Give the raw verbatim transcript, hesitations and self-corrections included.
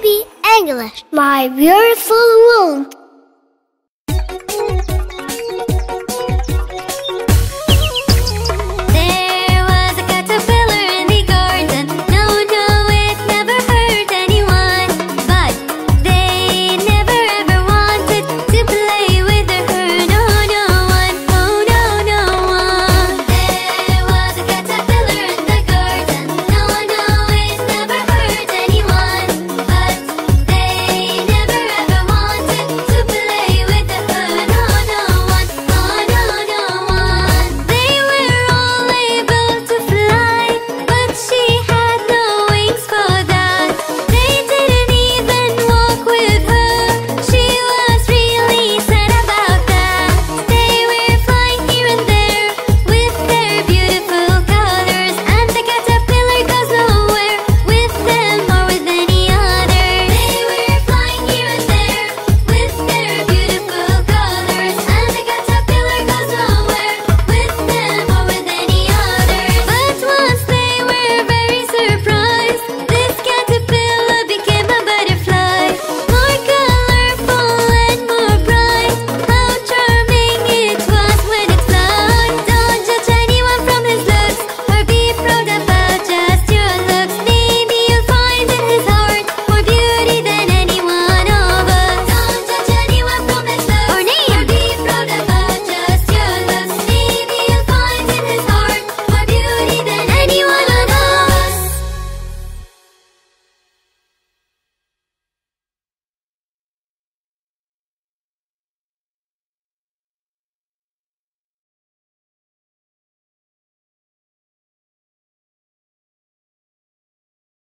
Baby English, my beautiful world.